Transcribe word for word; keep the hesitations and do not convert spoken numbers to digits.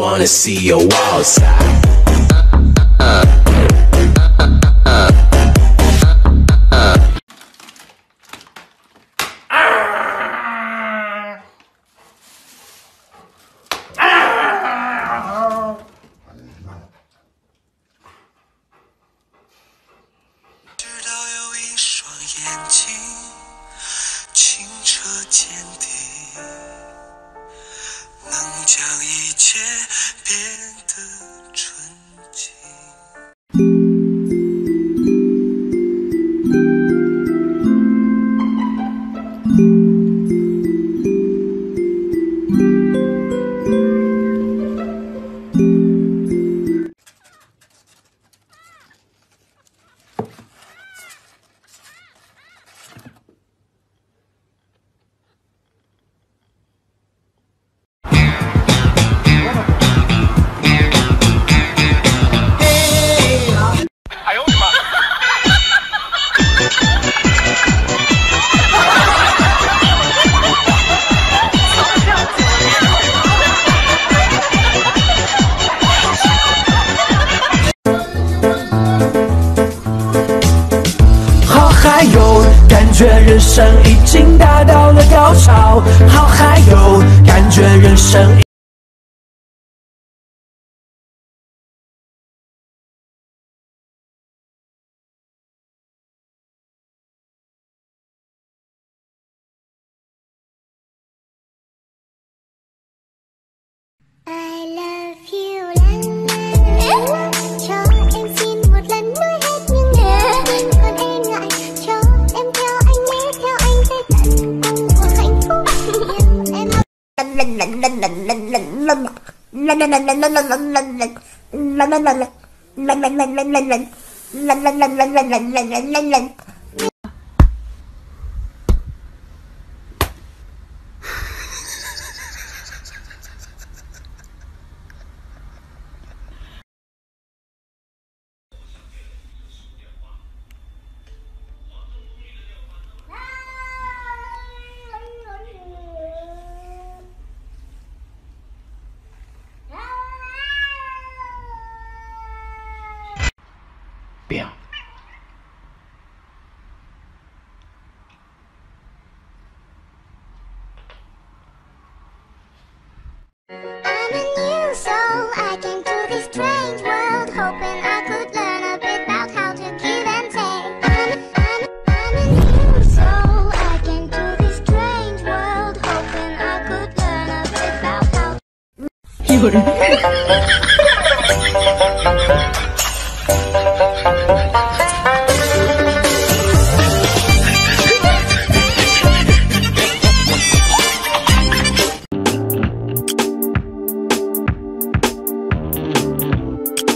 wanna see you wild side. Hãy subscribe